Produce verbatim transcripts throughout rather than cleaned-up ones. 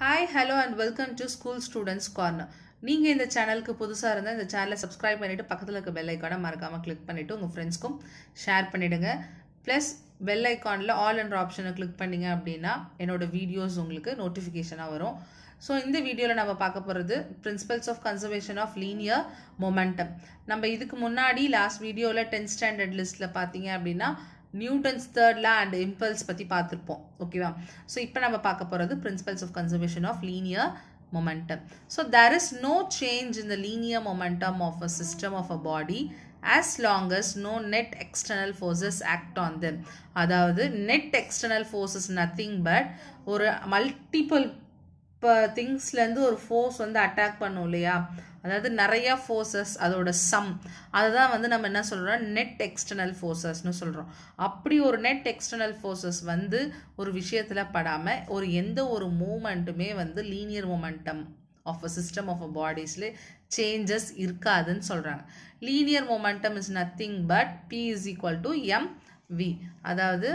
Hi, hello and welcome to School Students Corner. நீங்க இந்த சேனலுக்கு புதுசா இருந்தா இந்த சேனலை Subscribe பண்ணிட்டு பக்கத்துல இருக்க bell icon-அ மறக்காம click பண்ணிட்டு உங்க friends-க்கும் share பண்ணிடுங்க. Plus bell icon-ல all and option-அ click பண்ணீங்க அப்படினா என்னோட videos உங்களுக்கு notification-ஆ வரும். So இந்த வீடியோல நாம பார்க்க போறது Principles of Conservation of Linear Momentum. நம்ம இதுக்கு முன்னாடி last video-ல tenth standard list-ல பாத்தீங்க அப்படினா Newton's Third Law and Impulse பத்தி பார்த்திருப்போம். ஓகேவா? சோ இப்போ நம்ம பார்க்க போறது Principles of Conservation of Linear Momentum. So there is no change in the linear momentum of a system of a body as long as no net external forces act on them. அதாவது net external forces nothing but ஒரு multiple திங்ஸ்ல இருந்து ஒரு force வந்து attack பண்ணும் இல்லையா, அதாவது நிறைய forces அதோட சம், அதுதான் வந்து நம்ம என்ன சொல்றோம் நெட் எக்ஸ்டர்னல் ஃபோர்ஸஸ்னு சொல்றோம். அப்படி ஒரு நெட் எக்ஸ்டர்னல் ஃபோர்ஸஸ் வந்து ஒரு விஷயத்துல படாம ஒரு எந்த ஒரு மூமெண்ட்டுமே வந்து linear momentum of a system of a பாடிஸ்ல சேஞ்சஸ் இருக்காதுன்னு சொல்றாங்க. Linear momentum is nothing but P is equal to M V, அதாவது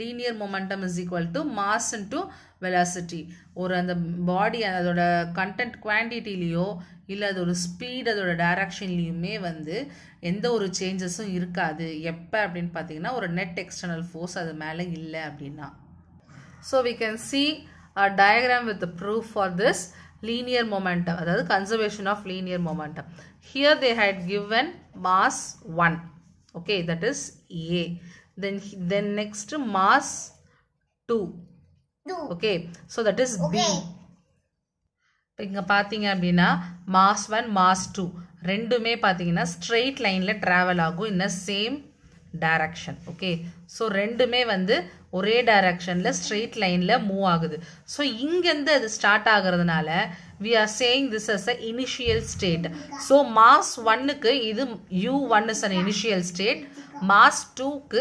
linear momentum is equal to mass into velocity. ஒரு அந்த பாடி அதோட கண்டென்ட் குவான்டிட்டிலேயோ இல்லை அதோட ஸ்பீட் அதோட டைரக்ஷன்லேயுமே வந்து எந்த ஒரு சேஞ்சஸும் இருக்காது. எப்போ அப்படின்னு பார்த்தீங்கன்னா ஒரு நெட் எக்ஸ்டர்னல் ஃபோர்ஸ் அது மேலே இல்லை அப்படின்னா. So we can see a diagram with the proof for this linear momentum, அதாவது conservation of linear momentum. Here they had given mass one. Okay, that is A. Then then next mass two. Okay, so that is B. இங்க பாத்தீங்க அப்படின்னா mass one mass two ரெண்டுமே பாத்தீங்கன்னா straight லைன்ல travel ஆகும் in the same direction. Okay, so ரெண்டுமே வந்து ஒரே டைரக்ஷன்ல straight லைன்ல மூவ் ஆகுது. ஸோ இங்கேருந்து அது ஸ்டார்ட் ஆகுறதுனால we are saying this as a initial state. So mass ஒன்னுக்கு இது U one is an initial state. Mass two-க்கு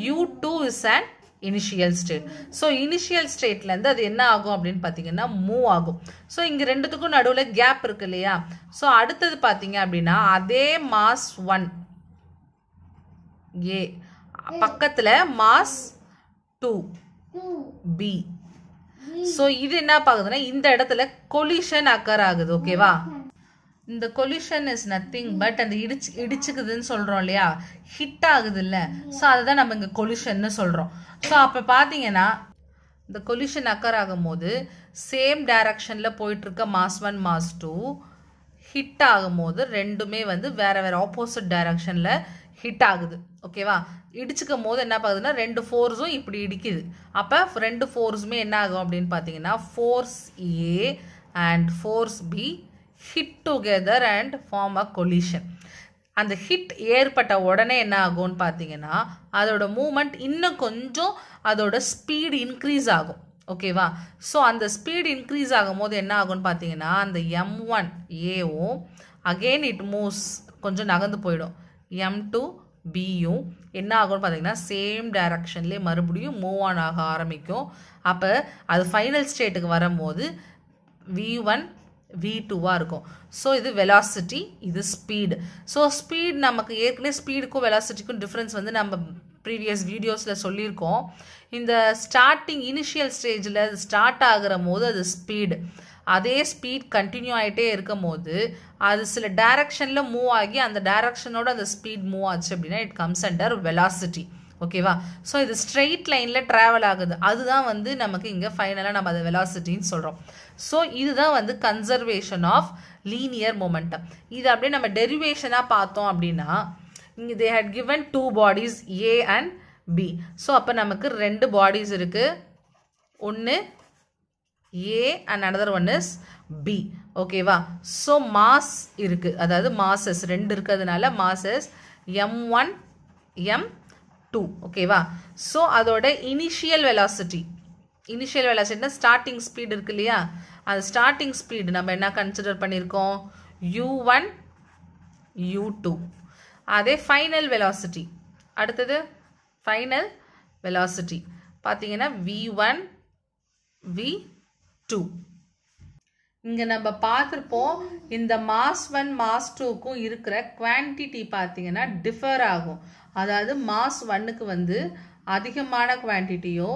U two is an initial state. So, initial stateலந்து அது என்ன ஆகும் அப்படின் பார்த்தீங்கன்னா move ஆகும். So, இங்க ரெண்டுத்துக்கும் நடுவுல gap இருக்குல்லையா. So, அடுத்தது பார்த்தீங்க அப்படின்னா அதே mass one A பக்கத்துல mass two B. So, இது என்ன பாக்குதுன்னா இந்த இடத்துல collision occur ஆகுது. ஓகேவா? இந்த collision is nothing but அந்த இடிச்சு இடிச்சுக்குதுன்னு சொல்கிறோம் இல்லையா, ஹிட் ஆகுது இல்லை, ஸோ அதை தான் நம்ம இங்கே கொலிஷன்னு சொல்கிறோம். ஸோ அப்போ பார்த்தீங்கன்னா இந்த கொலிஷன் அக்கர் ஆகும் போது சேம் டைரக்ஷனில் போயிட்டுருக்க mass one mass two hit ஆகும் போது ரெண்டுமே வந்து வேறு வேறு ஆப்போசிட் டைரக்ஷனில் ஹிட் ஆகுது. ஓகேவா? இடிச்சுக்கும் போது என்ன பார்க்குதுன்னா ரெண்டு ஃபோர்ஸும் இப்படி இடிக்குது. அப்போ ரெண்டு ஃபோர்ஸுமே என்ன ஆகும் அப்படின்னு பார்த்தீங்கன்னா force A and force B hit together and form a collision. அந்த hit ஏற்பட்ட உடனே என்ன ஆகும்னு பார்த்தீங்கன்னா அதோட மூமெண்ட் இன்னும் கொஞ்சம் அதோட ஸ்பீடு இன்க்ரீஸ் ஆகும். ஓகேவா? ஸோ அந்த ஸ்பீடு இன்க்ரீஸ் ஆகும் போது என்ன ஆகும்னு பார்த்தீங்கன்னா அந்த எம் ஒன் ஏவும் அகெயின் இட் மூவ்ஸ் கொஞ்சம் நகர்ந்து போயிடும். எம் டூ பியும் என்ன ஆகும்னு பார்த்தீங்கன்னா சேம் டைரக்ஷன்லேயே மறுபடியும் மூவ் ஆன் ஆக ஆரம்பிக்கும். அப்போ அது ஃபைனல் ஸ்டேட்டுக்கு வரும்போது வி ஒன் V two-வா இருக்கும். ஸோ இது வெலாசிட்டி, இது ஸ்பீடு. ஸோ ஸ்பீடு நமக்கு ஏற்கனவே ஸ்பீடுக்கும் வெலாசிட்டிக்கும் டிஃப்ரென்ஸ் வந்து நம்ம ப்ரீவியஸ் வீடியோஸில் சொல்லியிருக்கோம். இந்த ஸ்டார்டிங் இனிஷியல் ஸ்டேஜில் அது ஸ்டார்ட் ஆகிற போது அது ஸ்பீடு, அதே ஸ்பீட் கண்டினியூ ஆகிட்டே இருக்கும் போது அது சில டைரக்ஷனில் மூவ் ஆகி அந்த டைரக்ஷனோட அந்த ஸ்பீட் மூவ் ஆச்சு அப்படின்னா இட் கம்ஸ் அண்டர் வெலாசிட்டி. ஓகேவா? ஸோ இது ஸ்ட்ரெயிட் லைனில் ட்ராவல் ஆகுது, அதுதான் வந்து நமக்கு இங்கே ஃபைனலாக நம்ம அதை வெலாசிட்டின்னு சொல்கிறோம். ஸோ இதுதான் வந்து கன்சர்வேஷன் ஆஃப் லீனியர் மொமெண்டம். இது அப்படியே நம்ம டெரிவேஷனாக பார்த்தோம் அப்படின்னா இங்கே they had given two bodies A and B. So அப்போ நமக்கு ரெண்டு பாடிஸ் இருக்குது, ஒன்று A and another one is B. ஓகேவா? ஸோ மாஸ் இருக்குது, அதாவது மாசஸ் ரெண்டு இருக்கிறதுனால masses M one M two. ஓகேவா? ஸோ அதோட இனிஷியல் வெலாசிட்டி, இனிஷியல் வெலாசிட்டினா ஸ்டார்டிங் ஸ்பீடு இருக்கு இல்லையா, அந்த ஸ்டார்டிங் ஸ்பீடு நம்ம என்ன கன்சிடர் பண்ணியிருக்கோம் யூ ஒன் யூ டூ. அதே ஃபைனல் வெலாசிட்டி, அடுத்தது ஃபைனல் வெலாசிட்டி பார்த்தீங்கன்னா வி ஒன் வி டூ. இங்கே நம்ம பார்த்துருப்போம் இந்த மாஸ் ஒன் மாஸ் டூக்கும் இருக்கிற குவான்டிட்டி பார்த்தீங்கன்னா டிஃபர் ஆகும். அதாவது மாஸ் ஒன்னுக்கு வந்து அதிகமான குவான்டிட்டியோ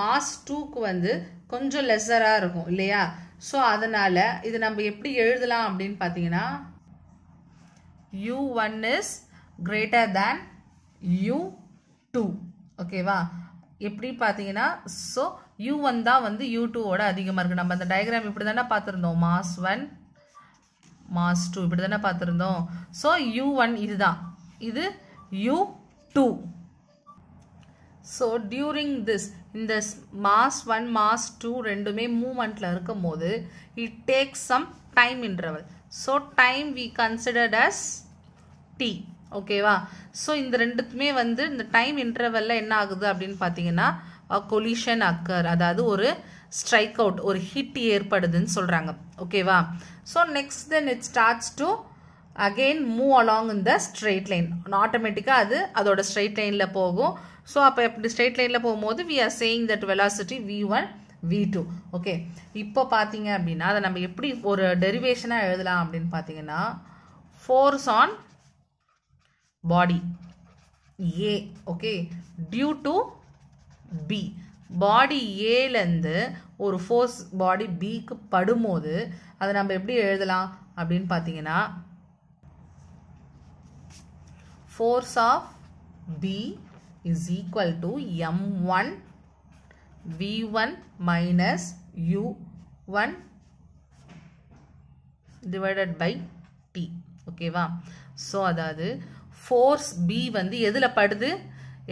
मास टू को வந்து கொஞ்சம் லெஸரா இருக்கும் இல்லையா சோ அதனால இது நம்ம எப்படி எழுதலாம் அப்படினு பாத்தீங்கன்னா u one is greater than u two ஓகேவா எப்படி பாத்தீங்கன்னா சோ u one தான் வந்து u two ஓட அதிகமா இருக்கு நம்ம அந்த டயகிராம் இப்படி தான பாத்துறோம் mass one mass two இப்படி தான பாத்துறோம் சோ u one இதுதான் இது u two so during this in this mass one mass two ரெண்டுமே movement ல இருக்கும்போது it takes some time interval so time we considered as t okay va so இந்த ரெண்டுமே வந்து இந்த time interval ல என்ன ஆகுது அப்படினு பாத்தீங்கன்னா a collision occur அதாவது ஒரு strike out ஒரு hit ஏற்படுதுன்னு சொல்றாங்க okay va so next then it starts to again move along in the straight line automatically அது அதோட straight line ல போகும் so அப்ப இப்படி straight line ல போயும்போது we are saying that velocity v one v two okay இப்போ பாத்தீங்க அப்படினா அத நம்ம எப்படி ஒரு டெரிவேஷனா எழுதலாம் அப்படினு பாத்தீங்கன்னா force on body a okay due to b body a ல இருந்து ஒரு force body b க்கு படும்போது அத நம்ம எப்படி எழுதலாம் அப்படினு பாத்தீங்கன்னா force of b is equal to m one v one minus u one divided by t okay va so adhaadu force b vandu edhula padudu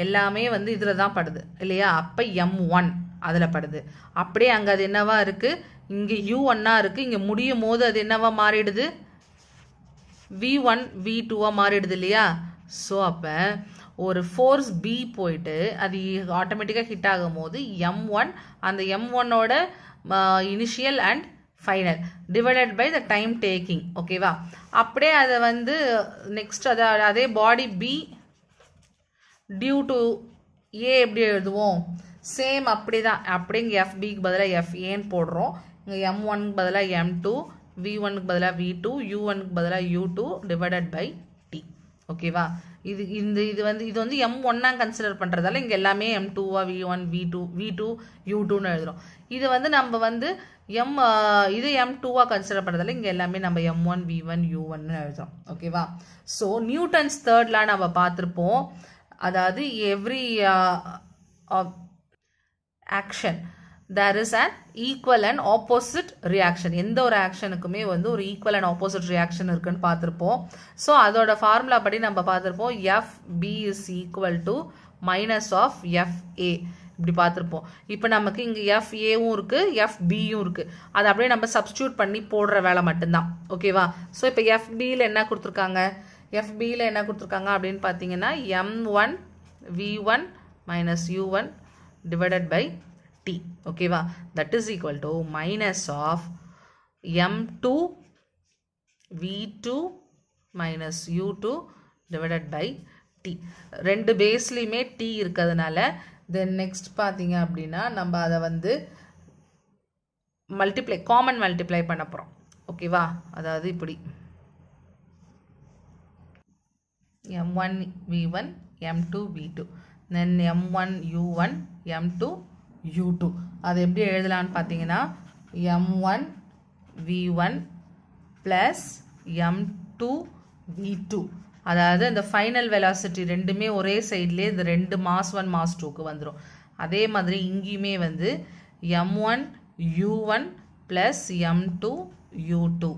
ellame vandu idhula dhaan padudu illaya appa m one adhula padudu appadi anga adu enna va irukku inge u one ah irukku inge mudiyum bodhu adu enna va maaridudu v one v two ah maaridudu illaya so appa ஒரு force b போயிடு அது ஆட்டோமேட்டிக்கா hit ஆகும்போது m one அந்த m one ஓட initial and final divided by the time taking ஓகேவா அப்படியே அது வந்து நெக்ஸ்ட் அதே பாடி b due to a எப்படி எழுதுவோம் சேம் அப்படிதான் அப்படியே இங்க fb க்கு பதிலா fa ன்னு போடுறோம் இங்க m one க்கு பதிலா m two v one க்கு பதிலா v two u one க்கு பதிலா u two divided by t ஓகேவா இது இந்த இது வந்து இது வந்து m one ஆ கன்சிடர் பண்றதால இங்க எல்லாமே m two ஆ v one v two v two u two னு எழுதுறோம் இது வந்து நம்ம வந்து m இது m two ஆ கன்சிடர் பண்றதால இங்க எல்லாமே நம்ம m one v one u one னு எழுதுறோம் ஓகேவா சோ நியூட்டன்ஸ் third law நாம பாத்துறோம் அதாவது every uh, action there is an equal and opposite reaction எந்த ஒரு ஆக்ஷனுக்குமே வந்து ஒரு equal and opposite reaction இருக்குன்னு பாத்துறோம் சோ அதோட ஃபார்முலா படி நம்ம பாத்துறோம் fb is equal to minus of fa இப்படி பாத்துறோம் இப்போ நமக்கு இங்க fa உம் இருக்கு fb உம் இருக்கு அத அப்படியே நம்ம சப்ஸ்டிட்யூட் பண்ணி போடுற வேலை மட்டும்தான் ஓகேவா சோ இப்போ fb ல என்ன கொடுத்திருக்காங்க fb ல என்ன கொடுத்திருக்காங்க அப்படினு பாத்தீங்கன்னா m one v one minus u one divided by t okay va that is equal to minus of m two v two minus u two divided by t ரெண்டு பேஸ்லயுமே t இருக்குதுனால then next பாத்தீங்க அப்படினா நம்ம அத வந்து multiply common multiply பண்ண போறோம் okay va அதாவது இப்படி m one v one m two v two then m one u one m two u two அது எப்படி எழுதலாம்னு பாத்தீங்கன்னா m one v one plus m two v two அதாவது இந்த final velocity ரெண்டுமே ஒரே சைடுல இந்த ரெண்டு mass one mass two க்கு வந்துரும் அதே மாதிரி இங்கயுமே வந்து m one u one plus m two u two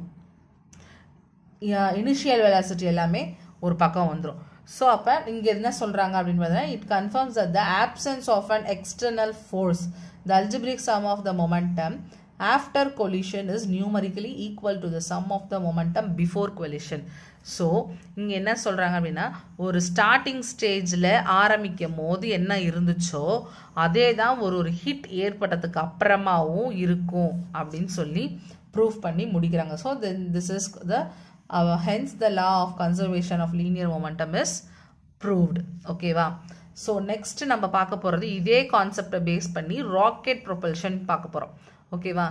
initial velocity எல்லாமே ஒரு பக்கம் வந்துரும் so appa inga enna solranga appdin pathina it confirms that the absence of an external force the algebraic sum of the momentum after collision is numerically equal to the sum of the momentum before collision so inga enna solranga appdina or starting stage la aarambikkumbodhu enna irunducho adhe dhaan or or hit yerpadathu apparamavum irukum appdin solli prove panni mudikranga so then this is the Uh, hence the law of conservation of linear momentum is proved okay va so next நம்ம பார்க்க போறது இதே concept base பண்ணி rocket propulsion பார்க்க போறோம் okay va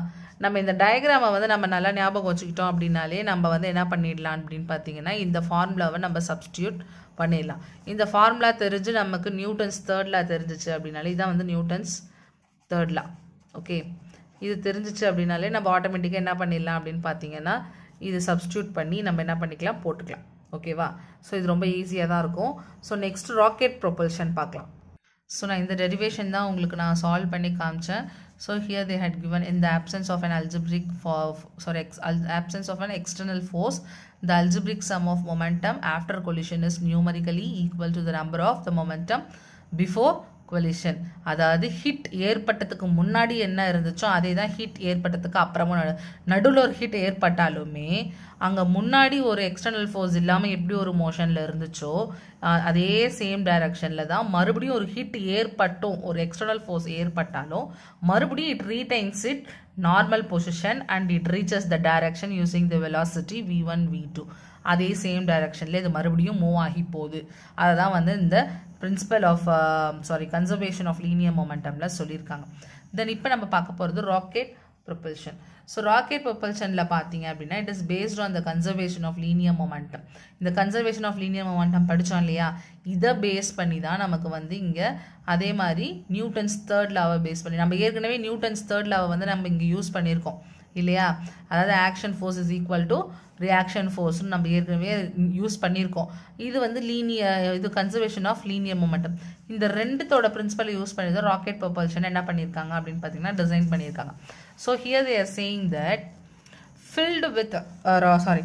நம்ம இந்த டயகிராமை வந்து நம்ம நல்லா ஞாபகம் வச்சுக்கிட்டோம் அப்படினாலே நம்ம வந்து என்ன பண்ணிடலாம் அப்படினு பாத்தீங்கன்னா இந்த ஃபார்முலாவை நம்ம சப்ஸ்டிட்யூட் பண்ணிடலாம் இந்த ஃபார்முலா தெரிஞ்சு நமக்கு நியூட்டன்ஸ் third law தெரிஞ்சிச்சு அப்படினாலே இதான் வந்து நியூட்டன்ஸ் third law. Okay, இது தெரிஞ்சிச்சு அப்படினாலே நம்ம ஆட்டோமேட்டிக்கா என்ன பண்ணிடலாம் அப்படினு பாத்தீங்கன்னா இது சப்ஸ்டிட்யூட் பண்ணி நம்ம என்ன பண்ணிக்கலாம் போட்டுக்கலாம். ஓகேவா? சோ இது ரொம்ப ஈஸியா தான் இருக்கும். சோ நெக்ஸ்ட் ராக்கெட் ப்ரொபல்ஷன் பார்க்கலாம். So now in the derivation now உங்களுக்கு நான் solve பண்ணி காமிச்சேன். So here they had given in the absence of an algebraic for sorry ex, absence of an external force, the algebraic sum of momentum after collision is numerically equal to the number of the momentum before collision. அதாவது hit ஏற்பட்டதுக்கு முன்னாடி என்ன இருந்துச்சோ அதே தான் hit ஏற்பட்டதுக்கு அப்புறமும் நடுவுல ஒரு ஹிட் ஏற்பட்டாலுமே அங்க முன்னாடி ஒரு எக்ஸ்டர்னல் ஃபோர்ஸ் இல்லாம எப்படி ஒரு மோஷன்ல இருந்துச்சோ அதே சேம் டைரக்ஷன்ல தான் மறுபடியும் ஒரு ஹிட் ஏற்பட்டோம் ஒரு எக்ஸ்டர்னல் ஃபோர்ஸ் ஏற்பட்டாலும் மறுபடியும் it retains it normal position and it reaches the direction using the velocity v one v two. அதே சேம் டைரக்ஷன்ல இது மறுபடியும் மூவ் ஆகி போகுது. அதுதான் வந்து இந்த principle of sorry conservation of linear மொமெண்டம்ல சொல்லியிருக்காங்க. தென் இப்போ நம்ம பார்க்க போகிறது rocket propulsion. So rocket propulsion la pathinga appadina it is based on the conservation of linear momentum. The conservation of linear momentum padichom liya idha base panni da namakku vandu inga adhe mari Newton's third law base panni namme erkanave Newton's third law vandu namme inga use pannirkom illaya adha action force is equal to reaction force nu namme erkanave use pannirkom. Idu vandu linear idu conservation of linear momentum இந்த ரெண்டுத்தோட principal use பண்ணி தான் rocket propulsion என்ன பண்ணியிருக்காங்க அப்படின்னு பார்த்தீங்கன்னா design பண்ணியிருக்காங்க. So here they are saying that filled with sorry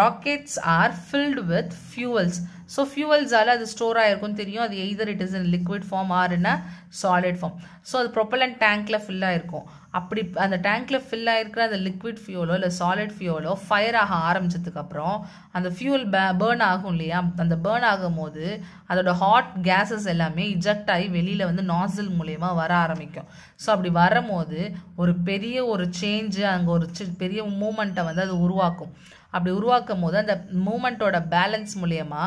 rockets are filled with fuels. So ஃபியூவல்ஸால் அது ஸ்டோர் ஆகிருக்கும் தெரியும். அது either it is in liquid form or என்ன சாலிட் ஃபார்ம். ஸோ அது ப்ரொப்பலன்ட் டேங்க்கில் ஃபில் ஆகிருக்கும். அப்படி அந்த டேங்க்கில் ஃபில் ஆகிருக்கிற அந்த லிக்விட் ஃபியூலோ இல்லை சாலிட் ஃபியூலோ ஃபயர் ஆக ஆரம்பித்ததுக்கப்புறம் அந்த ஃபியூல் பே பேர்ன் ஆகும் இல்லையா? அந்த பேர்ன் ஆகும் போது அதோட ஹாட் கேஸஸ் எல்லாமே இஜெக்ட் ஆகி வெளியில் வந்து நாசில் மூலயமா வர ஆரம்பிக்கும். ஸோ அப்படி வரும்போது ஒரு பெரிய ஒரு சேஞ்சு அங்கே ஒரு பெரிய மூமெண்ட்டை வந்து அது உருவாக்கும். அப்படி உருவாக்கும் போது அந்த மூமெண்ட்டோட பேலன்ஸ் மூலயமா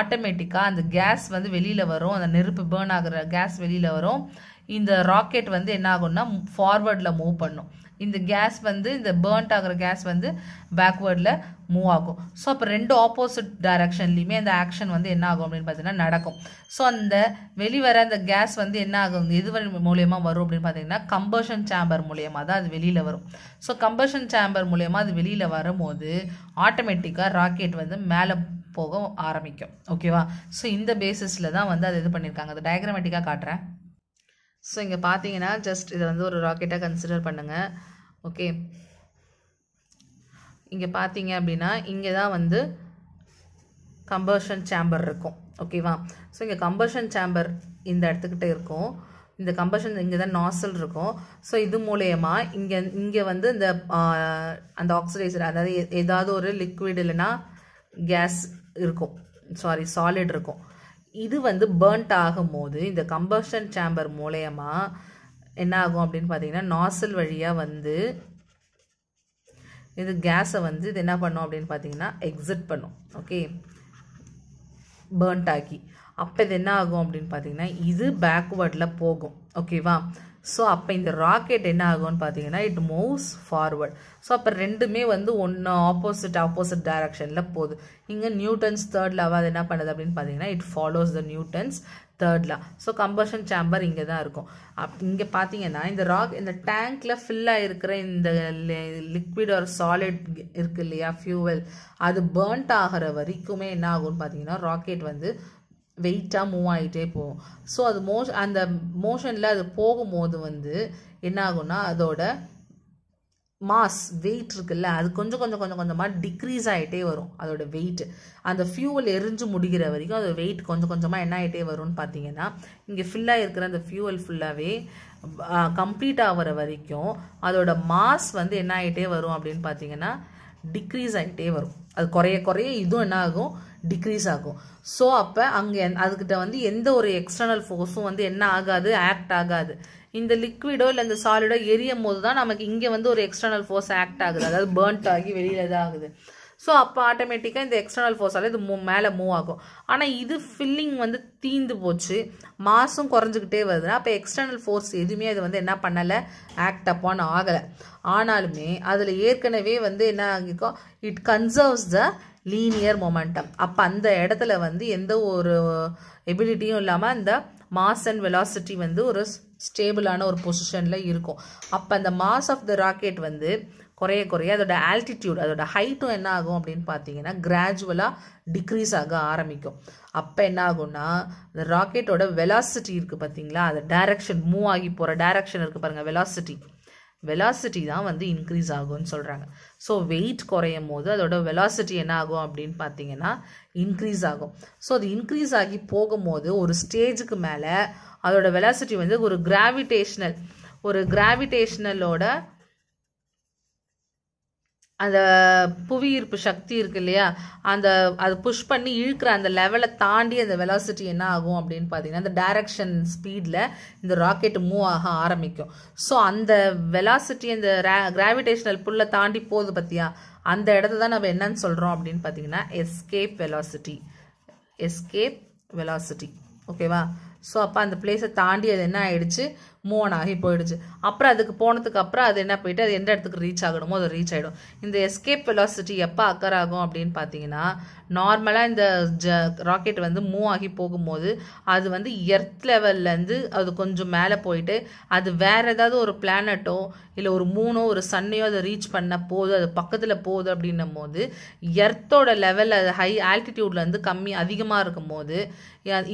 ஆட்டோமேட்டிக்காக அந்த கேஸ் வந்து வெளியில் வரும். அந்த நெருப்பு பேர்ன் ஆகிற கேஸ் வெளியில் வரும். இந்த ராக்கெட் வந்து என்ன ஆகும்னா ஃபார்வேர்டில் மூவ் பண்ணும். இந்த கேஸ் வந்து இந்த பேர்ன்ட் ஆகிற கேஸ் வந்து பேக்வேர்டில் மூவ் ஆகும். ஸோ அப்போ ரெண்டு ஆப்போசிட் டைரக்ஷன்லேயுமே அந்த ஆக்ஷன் வந்து என்ன ஆகும் அப்படின்னு பார்த்தீங்கன்னா நடக்கும். ஸோ அந்த வெளிவர அந்த கேஸ் வந்து என்ன ஆகும் எது மூலயமா வரும் அப்படின்னு பார்த்தீங்கன்னா கம்பர்ஷன் சேம்பர் மூலயமா தான் அது வெளியில் வரும். ஸோ கம்பர்ஷன் சேம்பர் மூலயமா அது வெளியில் வரும்போது ஆட்டோமேட்டிக்காக ராக்கெட் வந்து மேலே போக ஆரம்பிக்கும். ஓகேவா? ஸோ இந்த பேசிஸில் தான் வந்து அது இது பண்ணியிருக்காங்க. அது டயக்ராமேட்டிக்காக காட்டுறேன். ஸோ இங்கே பார்த்தீங்கன்னா ஜஸ்ட் இதை வந்து ஒரு ராக்கெட்டாக கன்சிடர் பண்ணுங்கள். ஓகே, இங்கே பார்த்தீங்க அப்படின்னா இங்கே தான் வந்து கம்பர்ஷன் சேம்பர் இருக்கும். ஓகேவா? ஸோ இங்கே கம்பர்ஷன் சேம்பர் இந்த இடத்துக்கிட்ட இருக்கும். இந்த கம்பர்ஷன் இங்கே தான் நாசல் இருக்கும். ஸோ இது மூலயமா இங்கே இங்கே வந்து இந்த அந்த ஆக்சிடைசர் அதாவது ஏதாவது ஒரு லிக்விட் இல்லைன்னா கேஸ் இருக்கும் சாரி சாலிட் இருக்கும். இது வந்து பேர்ன்ட் ஆகும்போது இந்த கம்பர்ஷன் சேம்பர் மூலயமா என்ன ஆகும் அப்படின்னு பார்த்தீங்கன்னா நாசல் வழியாக வந்து இது கேஸை வந்து இது என்ன பண்ணும் அப்படின்னு பார்த்தீங்கன்னா எக்ஸிட் பண்ணும். ஓகே, பேர்ன்ட் ஆகி அப்போ இது என்ன ஆகும் அப்படின்னு பார்த்தீங்கன்னா இது பேக்வேர்டில் போகும். ஓகேவா? ஸோ அப்போ இந்த ராக்கெட் என்ன ஆகும்னு பார்த்தீங்கன்னா இட் மூவ்ஸ் ஃபார்வர்ட். ஸோ அப்போ ரெண்டுமே வந்து ஒன்று ஆப்போசிட் ஆப்போசிட் டைரக்ஷனில் போகுது. இங்கே நியூட்டன்ஸ் தேர்ட் லாவை அது என்ன பண்ணுது அப்படின்னு பார்த்தீங்கன்னா it follows the Newton's third law. So combustion chamber இங்கே தான் இருக்கும். அப் இங்கே பார்த்தீங்கன்னா இந்த ராக் இந்த டேங்க்கில் ஃபில்லாக இருக்கிற இந்த லிக்விட் ஒரு சாலிட் இருக்குது இல்லையா ஃபியூவல் அது பேர்ன்ட் ஆகிற வரைக்குமே என்ன ஆகும்னு பார்த்தீங்கன்னா ராக்கெட் வந்து வெயிட்டாக மூவ் ஆகிட்டே போகும். ஸோ அது மோஷ அந்த மோஷனில் அது போகும்போது வந்து என்ன ஆகும்னா அதோட மாஸ் வெயிட் இருக்குல்ல அது கொஞ்சம் கொஞ்சம் கொஞ்சம் கொஞ்சமாக டிக்ரீஸ் ஆகிட்டே வரும். அதோட வெயிட் அந்த ஃபியூவல் எரிஞ்சு முடிகிற வரைக்கும் அதோட வெயிட் கொஞ்சம் கொஞ்சமாக என்ன ஆகிட்டே வரும்னு பார்த்தீங்கன்னா இங்கே ஃபில்லாக இருக்கிற அந்த ஃபியூவல் ஃபுல்லாகவே கம்ப்ளீட் ஆகிற வரைக்கும் அதோட மாஸ் வந்து என்ன ஆகிட்டே வரும் அப்படின்னு பார்த்தீங்கன்னா டிக்ரீஸ் ஆகிட்டே வரும். அது குறைய குறைய இதுவும் என்ன ஆகும் டிக்ரீஸ் ஆகும். ஸோ அப்போ அங்கே அதுக்கிட்ட வந்து எந்த ஒரு எக்ஸ்டர்னல் ஃபோர்ஸும் வந்து என்ன ஆகாது ஆக்ட் ஆகாது. இந்த லிக்விடோ இல்லை இந்த சாலிடோ எரியும் போது தான் நமக்கு இங்கே வந்து ஒரு எக்ஸ்டர்னல் ஃபோர்ஸ் ஆக்ட் ஆகுது. அதாவது பேர்ன்ட் ஆகி வெளியில் இதாக ஆகுது. ஸோ அப்போ ஆட்டோமேட்டிக்காக இந்த எக்ஸ்டர்னல் ஃபோர்ஸால் இது மூ மேலே மூவ் ஆகும். ஆனால் இது ஃபில்லிங் வந்து தீந்து போச்சு மாசும் குறைஞ்சிக்கிட்டே வருதுன்னா அப்போ எக்ஸ்டர்னல் ஃபோர்ஸ் எதுவுமே அது வந்து என்ன பண்ணலை ஆக்ட் அப்பான் ஆகலை. ஆனாலுமே அதில் ஏற்கனவே வந்து என்ன ஆகிருக்கோம் it conserves the linear momentum. அப்போ அந்த இடத்துல வந்து எந்த ஒரு எபிலிட்டியும் இல்லாமல் அந்த மாஸ் அண்ட் வெலாசிட்டி வந்து ஒரு ஸ்டேபிளான ஒரு பொசிஷனில் இருக்கும். அப்போ அந்த மாஸ் ஆஃப் த ராக்கெட் வந்து குறைய குறைய அதோட ஆல்டிடியூட் அதோட ஹைட்டும் என்ன ஆகும் அப்படின்னு பார்த்தீங்கன்னா கிராஜுவலாக டிக்ரீஸ் ஆக ஆரம்பிக்கும். அப்போ என்ன ஆகும்னா இந்த ராக்கெட்டோட வெலாசிட்டி இருக்குது பார்த்தீங்களா, அது டைரக்ஷன் மூவ் ஆகி போகிற டைரக்ஷன் இருக்குது பாருங்கள், வெலாசிட்டி வெலாசிட்டி தான் வந்து இன்க்ரீஸ் ஆகும்னு சொல்கிறாங்க. ஸோ வெயிட் குறையும் போது அதோட வெலாசிட்டி என்ன ஆகும் அப்படின்னு பார்த்தீங்கன்னா இன்க்ரீஸ் ஆகும். ஸோ அது இன்க்ரீஸ் ஆகி போகும்போது ஒரு ஸ்டேஜுக்கு மேலே அதோட வெலாசிட்டி வந்து ஒரு கிராவிடேஷ்னல் ஒரு கிராவிடேஷ்னலோட அந்த புவி ஈர்ப்பு சக்தி இருக்கு இல்லையா, அந்த அது புஷ் பண்ணி இழுக்கிற அந்த லெவலை தாண்டி அந்த வெலாசிட்டி என்ன ஆகும் அப்படின்னு பார்த்தீங்கன்னா அந்த டைரக்ஷன் ஸ்பீடில் இந்த ராக்கெட் மூவ் ஆக ஆரம்பிக்கும். ஸோ அந்த வெலாசிட்டி அந்த கிராவிடேஷனல் புல்லை தாண்டி போகுது பார்த்தியா, அந்த இடத்த தான் நம்ம என்னன்னு சொல்கிறோம் அப்படின்னு பார்த்தீங்கன்னா எஸ்கேப் வெலாசிட்டி எஸ்கேப் வெலாசிட்டி ஓகேவா. ஸோ அப்போ அந்த பிளேஸை தாண்டி அது என்ன ஆகிடுச்சு, மூவ் ஆகி போயிடுச்சு. அப்புறம் அதுக்கு போனதுக்கு அப்புறம் அது என்ன போயிட்டு அது எந்த இடத்துக்கு ரீச் ஆகணுமோ அது ரீச் ஆகிடும். இந்த எஸ்கேப் வெலாசிட்டி எப்போ அக்கர் ஆகும் அப்படின்னு பார்த்தீங்கன்னா நார்மலாக இந்த ஜ ராக்கெட் வந்து மூவ் ஆகி போகும்போது அது வந்து எர்த் லெவல்லேருந்து அது கொஞ்சம் மேலே போயிட்டு அது வேறு ஏதாவது ஒரு பிளானட்டோ இல்லை ஒரு மூனோ ஒரு சன்னையோ அதை ரீச் பண்ண போகுது, அது பக்கத்தில் போகுது அப்படின்னும் போது எர்த்தோட லெவல் அது ஹை ஆல்டிடியூட்லேருந்து கம்மி அதிகமாக இருக்கும் போது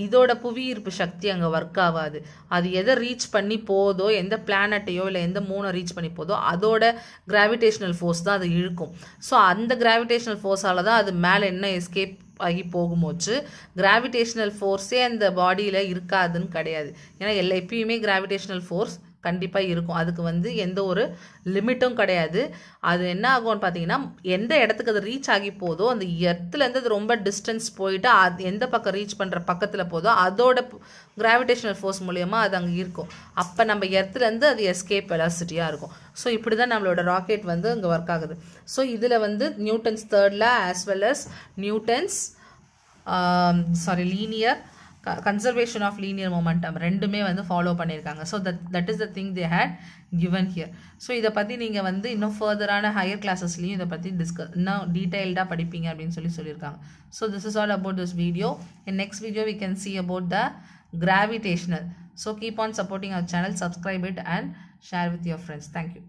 இதோட புவியீர்ப்பு சக்தி அங்கே ஒர்க் ஆகாது. அது எதை ரீச் பண்ணி போதோ எந்த பிளானட்டையோ இல்லை எந்த மூணோ ரீச் பண்ணி போதோ அதோட கிராவிடேஷனல் ஃபோர்ஸ் தான் அது இழுக்கும். ஸோ அந்த கிராவிடேஷனல் ஃபோர்ஸால தான் அது மேலே என்ன எஸ்கேப் ஆகி போகும்போது கிராவிடேஷனல் ஃபோர்ஸே அந்த பாடியில் இருக்காதுன்னு கிடையாது. ஏன்னா எல்லா எப்பயுமே கிராவிடேஷனல் ஃபோர்ஸ் கண்டிப்பாக இருக்கும், அதுக்கு வந்து எந்த ஒரு லிமிட்டும் கிடையாது. அது என்ன ஆகும்னு பார்த்தீங்கன்னா எந்த இடத்துக்கு அது ரீச் ஆகி போதோ அந்த எர்த்துலேருந்து அது ரொம்ப டிஸ்டன்ஸ் போயிட்டு அது எந்த பக்கம் ரீச் பண்ணுற பக்கத்தில் போதோ அதோட கிராவிடேஷனல் ஃபோர்ஸ் மூலயமா அது அங்கே இருக்கும். அப்போ நம்ம எர்த்துலேருந்து அது எஸ்கேப் வெலாசிட்டியாக இருக்கும். ஸோ இப்படி தான் நம்மளோட ராக்கெட் வந்து அங்கே ஒர்க் ஆகுது. ஸோ இதில் வந்து Newton's third law as well as Newton's sorry linear conservation of linear momentum ரெண்டுமே வந்து ஃபாலோ பண்ணியிருக்காங்க. So that that is the thing they had given here. So இதை பற்றி நீங்கள் வந்து இன்னும் ஃபர்தரான ஹையர் கிளாஸஸ்லையும் இதை பற்றி டிஸ்கஸ் இன்னும் டீட்டெயில்டாக படிப்பீங்க அப்படின்னு சொல்லி சொல்லியிருக்காங்க. So this is all about this video. In next video we can see about the gravitational. So keep on supporting our channel, subscribe it and share with your friends. Thank you.